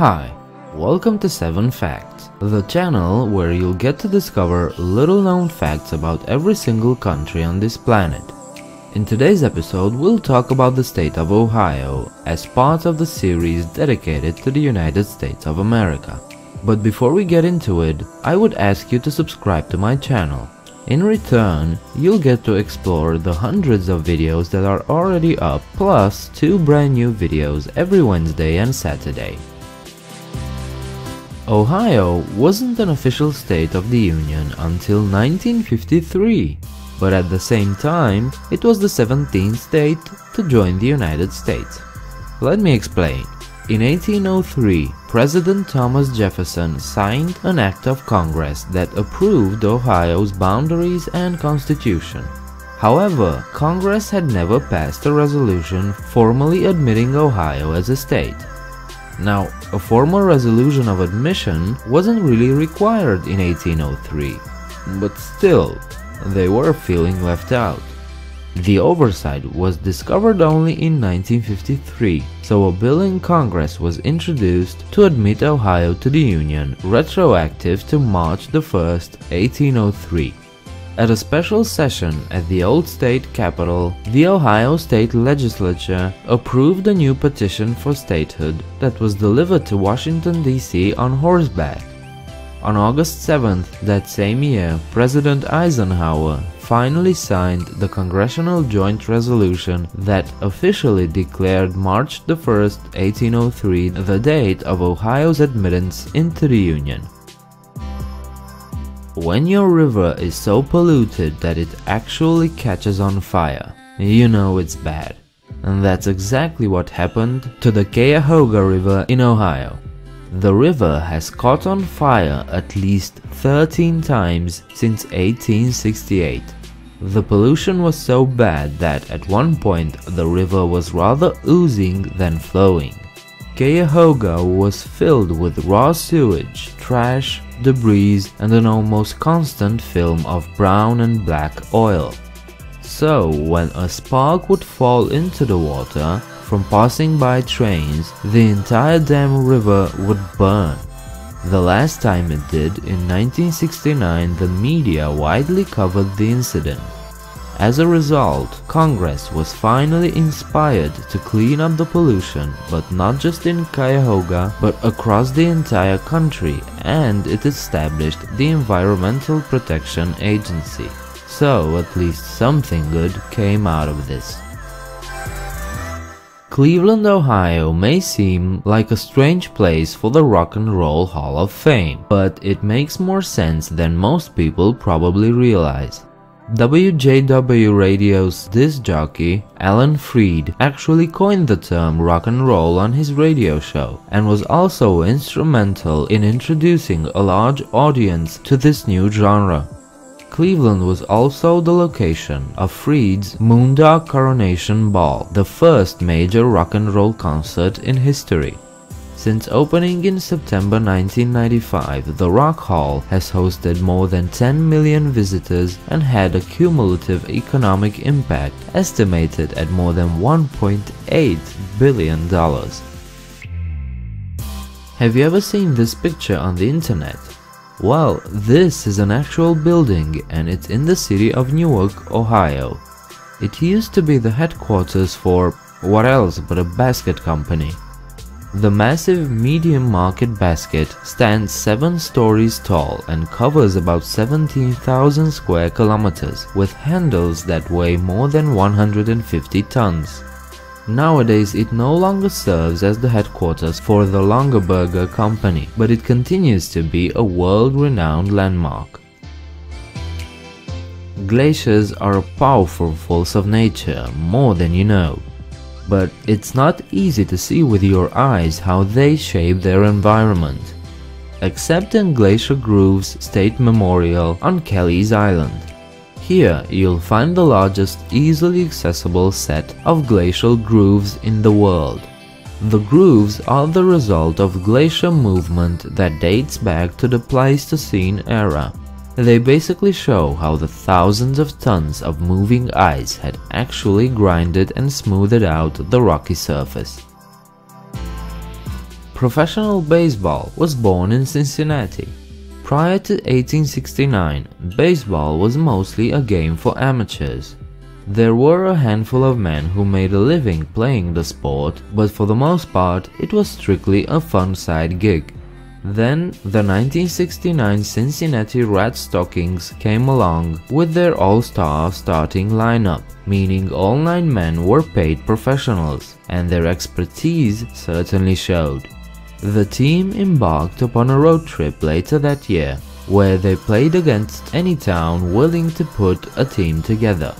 Hi, welcome to 7 Facts, the channel where you'll get to discover little known facts about every single country on this planet. In today's episode, we'll talk about the state of Ohio as part of the series dedicated to the United States of America. But before we get into it, I would ask you to subscribe to my channel. In return, you'll get to explore the hundreds of videos that are already up, plus 2 brand new videos every Wednesday and Saturday. Ohio wasn't an official state of the Union until 1953, but at the same time, it was the 17th state to join the United States. Let me explain. In 1803, President Thomas Jefferson signed an act of Congress that approved Ohio's boundaries and constitution. However, Congress had never passed a resolution formally admitting Ohio as a state. Now, a formal resolution of admission wasn't really required in 1803, but still, they were feeling left out. The oversight was discovered only in 1953, so a bill in Congress was introduced to admit Ohio to the Union, retroactive to March 1, 1803. At a special session at the old state capitol, the Ohio State Legislature approved a new petition for statehood that was delivered to Washington, D.C. on horseback. On August 7th that same year, President Eisenhower finally signed the Congressional Joint Resolution that officially declared March 1, 1803, the date of Ohio's admittance into the Union. When your river is so polluted that it actually catches on fire, you know it's bad. And that's exactly what happened to the Cuyahoga River in Ohio. The river has caught on fire at least 13 times since 1868. The pollution was so bad that at one point the river was rather oozing than flowing. Cuyahoga was filled with raw sewage, trash, debris, and an almost constant film of brown and black oil. So, when a spark would fall into the water from passing by trains, the entire damn river would burn. The last time it did, in 1969, the media widely covered the incident. As a result, Congress was finally inspired to clean up the pollution, but not just in Cuyahoga, but across the entire country, and it established the Environmental Protection Agency. So, at least something good came out of this. Cleveland, Ohio may seem like a strange place for the Rock and Roll Hall of Fame, but it makes more sense than most people probably realize. WJW Radio's disc jockey Alan Freed actually coined the term rock and roll on his radio show, and was also instrumental in introducing a large audience to this new genre. Cleveland was also the location of Freed's Moon Dog Coronation Ball, the first major rock and roll concert in history. Since opening in September 1995, the Rock Hall has hosted more than 10 million visitors and had a cumulative economic impact estimated at more than $1.8 billion. Have you ever seen this picture on the internet? Well, this is an actual building, and it's in the city of Newark, Ohio. It used to be the headquarters for what else but a basket company. The massive medium market basket stands 7 stories tall and covers about 17,000 square kilometers, with handles that weigh more than 150 tons. Nowadays, it no longer serves as the headquarters for the Longaberger company, but it continues to be a world-renowned landmark. Glaciers are a powerful force of nature, more than you know. But it's not easy to see with your eyes how they shape their environment, except in Glacial Grooves State Memorial on Kelly's Island. Here, you'll find the largest easily accessible set of glacial grooves in the world. The grooves are the result of glacier movement that dates back to the Pleistocene era. They basically show how the thousands of tons of moving ice had actually grinded and smoothed out the rocky surface. Professional baseball was born in Cincinnati. Prior to 1869, baseball was mostly a game for amateurs. There were a handful of men who made a living playing the sport, but for the most part, it was strictly a fun side gig. Then, the 1969 Cincinnati Red Stockings came along with their all-star starting lineup, meaning all 9 men were paid professionals, and their expertise certainly showed. The team embarked upon a road trip later that year, where they played against any town willing to put a team together.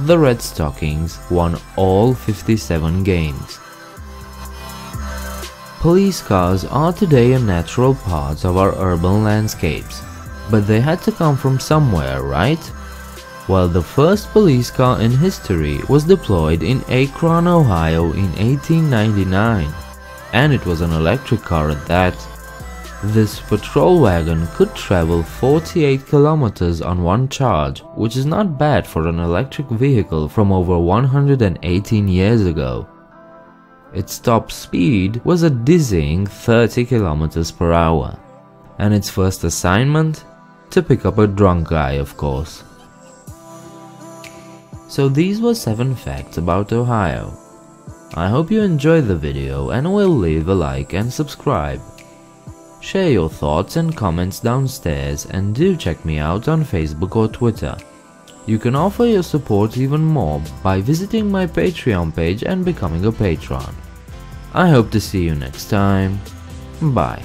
The Red Stockings won all 57 games. Police cars are today a natural part of our urban landscapes, but they had to come from somewhere, right? Well, the first police car in history was deployed in Akron, Ohio in 1899, and it was an electric car at that. This patrol wagon could travel 48 kilometers on one charge, which is not bad for an electric vehicle from over 118 years ago. Its top speed was a dizzying 30 kilometers per hour, and its first assignment? To pick up a drunk guy, of course. So these were 7 facts about Ohio. I hope you enjoyed the video and will leave a like and subscribe. Share your thoughts and comments downstairs and do check me out on Facebook or Twitter. You can offer your support even more by visiting my Patreon page and becoming a patron. I hope to see you next time. Bye.